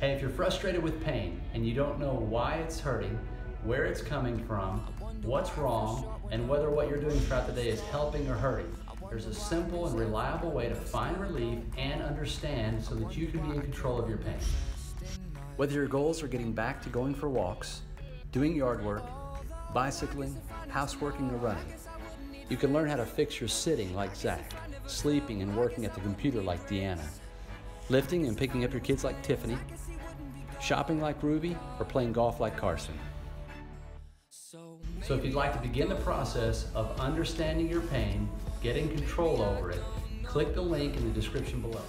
And if you're frustrated with pain and you don't know why it's hurting, where it's coming from, what's wrong, and whether what you're doing throughout the day is helping or hurting, there's a simple and reliable way to find relief and understand so that you can be in control of your pain. Whether your goals are getting back to going for walks, doing yard work, bicycling, houseworking, or running, you can learn how to fix your sitting like Zach, sleeping and working at the computer like Deanna, lifting and picking up your kids like Tiffany, shopping like Ruby, or playing golf like Carson. So if you'd like to begin the process of understanding your pain, getting control over it, click the link in the description below.